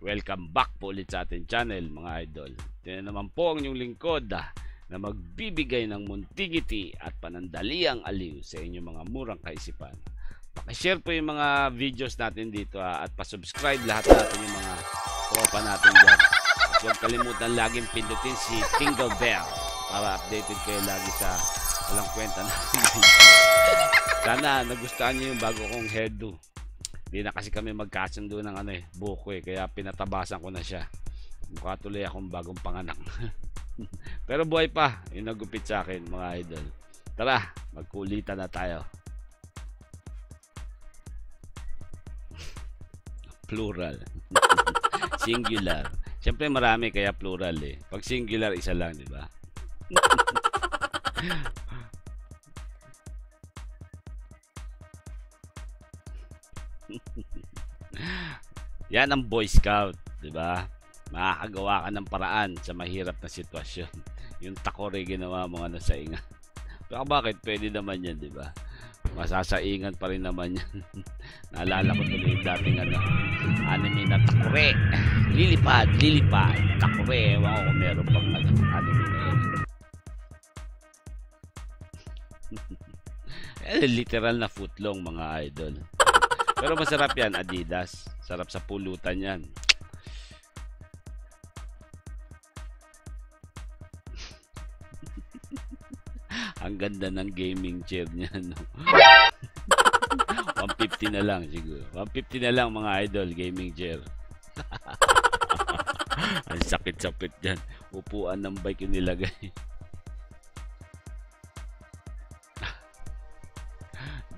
Welcome back po ulit sa ating channel mga idol. Ito naman po ang inyong lingkod na magbibigay ng muntigiti at panandaliang aliw sa inyong mga murang kaisipan. Pakishare po yung mga videos natin dito at pasubscribe lahat natin yung mga tropa natin dyan. At huwag kalimutan laging pindutin si Tingle Bear para updated kayo lagi sa walang kwenta natin. Sana nagustuhan nyo yung bago kong hairdo. Hindi na kasi kami magkasundo ng buko kaya pinatabasan ko na siya. Mukha tuloy akong bagong panganak. Pero buhay pa, yung nagupit sa akin mga idol. Tara, magkulitan na tayo. Plural. Singular. Siyempre marami kaya plural eh. Pag singular, isa lang, di ba? Yan ang Boy Scout, di ba? Makakagawa ka ng paraan sa mahirap na sitwasyon. Yung takore ginawa mo nga sa ingat. Pero bakit? Pwede naman yan, di ba? Masasaingan pa rin naman yan. Naalala ko tuloy yung dating anime na takore. Lilipad, lilipad, takore. Ewan ko kung meron pang anime na yan. Eh, literal na footlong mga idol. Pero masarap yan, Adidas. Sarap sa pulutan yan. Ang ganda ng gaming chair niyan. 150 na lang siguro. 150 na lang mga idol, gaming chair. Ang sakit-sakit yan. Upuan ng bike yung nilagay.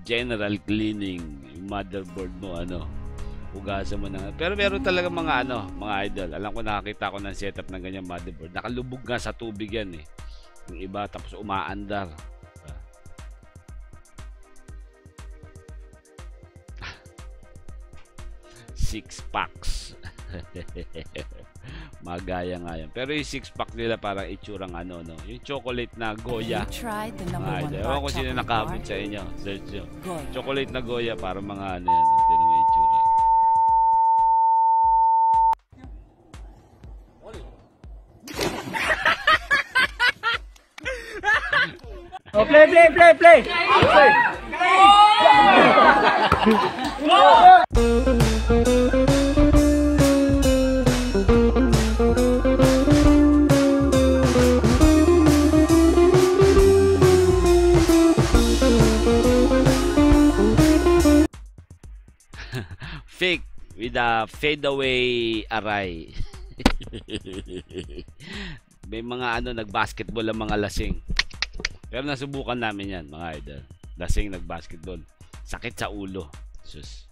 General cleaning, yung motherboard mo, hugasan mo na. Pero meron talaga mga mga idol. Alam ko, nakakita ko ng setup ng ganyan motherboard. Nakalubog nga sa tubig yan eh. Yung iba, tapos umaandar. Six packs. Magaya nga yan. Pero yung six pack nila parang itsurang yung chocolate na Goya. Ewan ko sino nakaabot sa inyo, Sergio. Chocolate na Goya, parang mga yan. Hindi naman itsura. Oh, play, play, play, play! Fake with a fadeaway array. May mga nagbasketball ang mga lasing. Pero nasubukan namin yan mga idol. Lasing nagbasketball. Sakit sa ulo. Sus.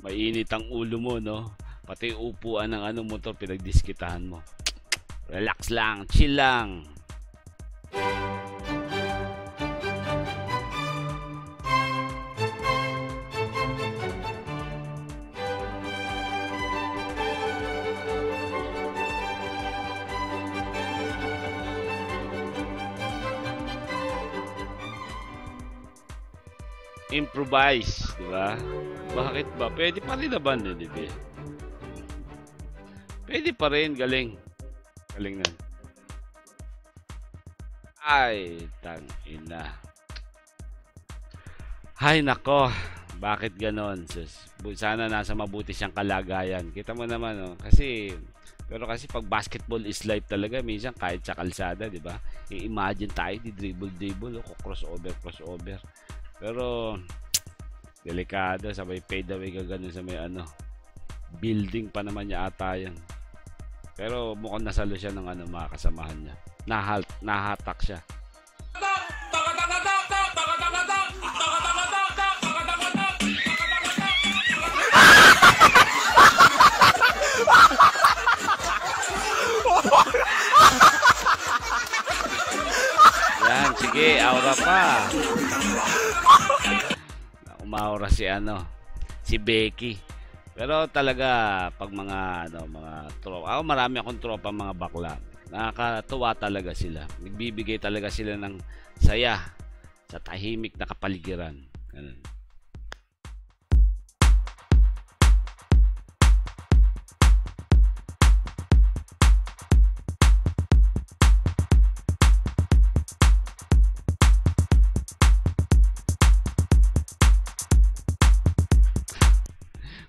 Mainit ang ulo mo, no? Pati upuan ng motor pinagdiskitahan mo. Relax lang, chill lang. Improvise, di ba? Bakit ba? Pwede pa rin naman, di ba? Pwede pa rin, galing. Galing na. Ay, tangina. Ay, nako. Bakit ganon? Sana nasa mabuti siyang kalagayan. Kita mo naman, no? Kasi, pag basketball is life talaga, minsan kahit sa kalsada, di ba? I-imagine tayo, di-dribble-dribble, o crossover. Pero delikado, sabay fade away ka ganun sa may building pa naman niya ata yan. Pero mukhang nasalo siya ng mga kasamahan niya. Nahatak siya. Yan, sige, aura pa. Umaura si si Becky. Pero talaga pag mga mga tropa, marami akong tropa mga bakla. Nakakatuwa talaga sila. Nagbibigay talaga sila ng saya sa tahimik na kapaligiran. Ganun.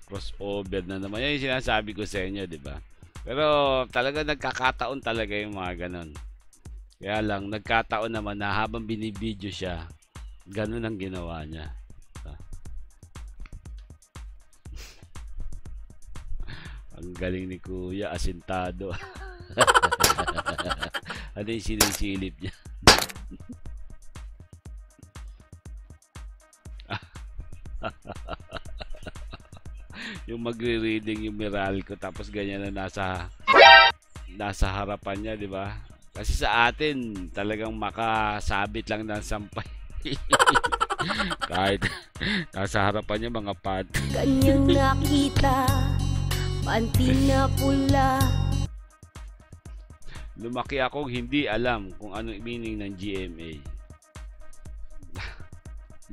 Crossover na naman. Yan yung sinasabi ko sa inyo, di ba? Pero talaga nagkakataon talaga yung mga ganun. Kaya lang, nagkataon naman na habang binibidyo siya, ganun ang ginawa niya. Ang galing ni Kuya, asintado. Ano yung sinisilip niya? Yung magre-reading yung Meralco, tapos ganyan na nasa harapan niya, di ba? Kasi sa atin, talagang makasabit lang ng sampay. Kahit nasa harapan niya mga pad. Kanyang nakita, panty na pula. Lumaki akong hindi alam kung anong meaning ng GMA.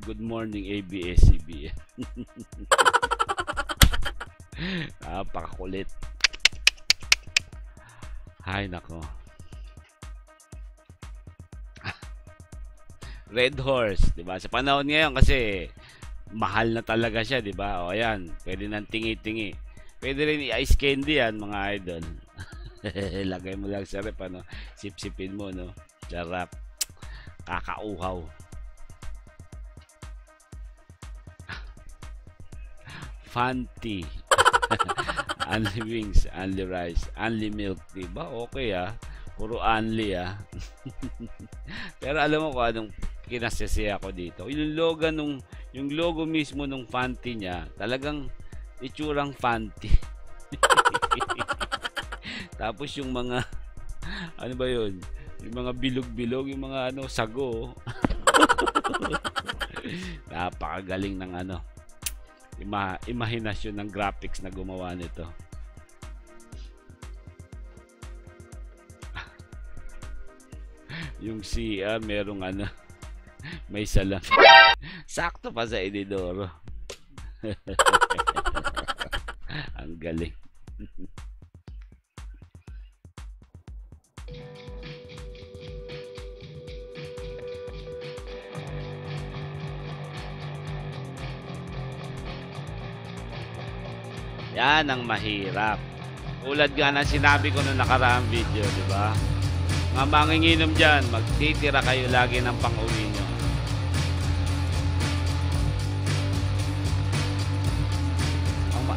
Good morning, ABS-CBN. Napakakulit. Hay nako. Red Horse, 'di ba? Sa panahon ngayon kasi mahal na talaga siya, 'di ba? O ayan, pwede nang tingi-tingi. Pwede rin i-ice candy 'yan, mga idol. Lagay mo lang sa rep, ano? Sip-sipin mo, no? Sarap. Kakauhaw. Fante. Anli wings, Anli rice, Anli milk, 'di ba? Okay, ah. Puro Anli, ah. Pero alam mo ko anong kinasisiya ko dito. Yung logo mismo nung Fante niya, talagang itsurang Fante. Tapos yung mga ano ba 'yun? Yung mga bilog-bilog, yung mga ano, sago. Napakagaling ng ano, imahinasyon ng graphics na gumawa nito. Yung si merong ano, may salam. Sakto pa sa Edidoro. Ang galing. Yan ang mahirap. Tulad nga ng sinabi ko nung nakaraang video, di ba? Mga manginginom dyan, magtitira kayo lagi ng pang-uwi nyo.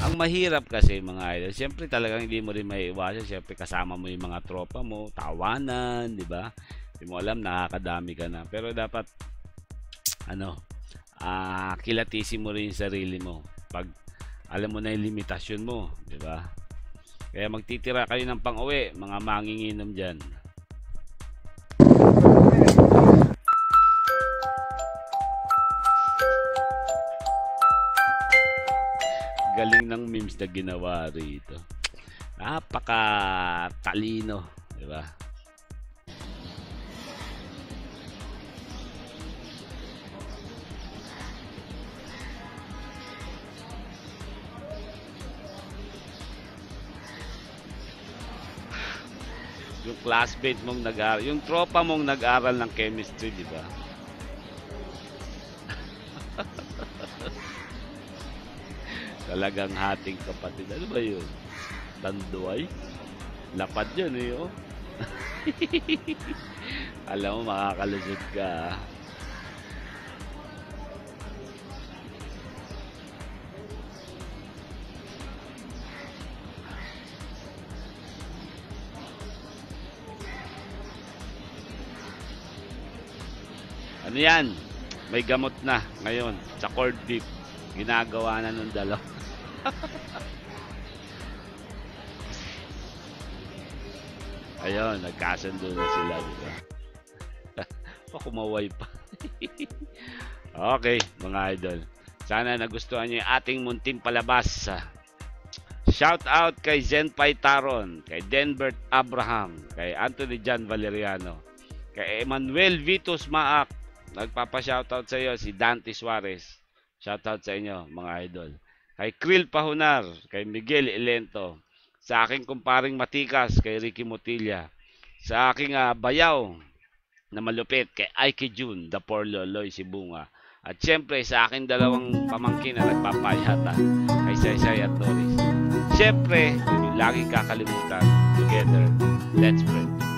Ang mahirap kasi mga idol, siyempre talagang hindi mo rin maiiwasan. Siyempre kasama mo yung mga tropa mo, tawanan, di ba? Hindi mo alam, nakakadami ka na. Pero dapat, ano, kilatisin mo rin yung sarili mo. Pag alam mo na yung limitasyon mo, di ba? Kaya magtitira kayo ng pang-uwi, mga manginginom dyan. Galing ng memes na ginawa rito. Napaka-talino, di ba? Yung classmate mong nag-aral, yung tropa mong nag-aral ng chemistry, di ba? Talagang hating kapatid. Ano ba yun? Tanduay? Lapad yun, eh, oh. Alam mo, makakalusot ka, ah. Ano yan? May gamot na ngayon sa Corddip. Ginagawa na nung dalaw. Ayun, nagkasundo na sila, diba? Pakumaway pa. Okay, mga idol. Sana nagustuhan nyo yung ating munting palabas. Shout out kay Zenfai Taron, kay Denver Abraham, kay Anthony Jan Valeriano, kay Emanuel Vitus Maak, Nagpapa-shoutout sa iyo si Dante Suarez. Shoutout sa inyo mga idol. Kay Kril Pahunar, kay Miguel Ilento, sa aking kumparing Matikas, kay Ricky Mutilla, sa aking bayaw na malupit, kay Aiki June, the poor loloy, si Bunga. At syempre sa aking dalawang pamangkin na nagpapayata, kay Say Say at Doris. Syempre, yung lagi kakalimutan, together, let's pray.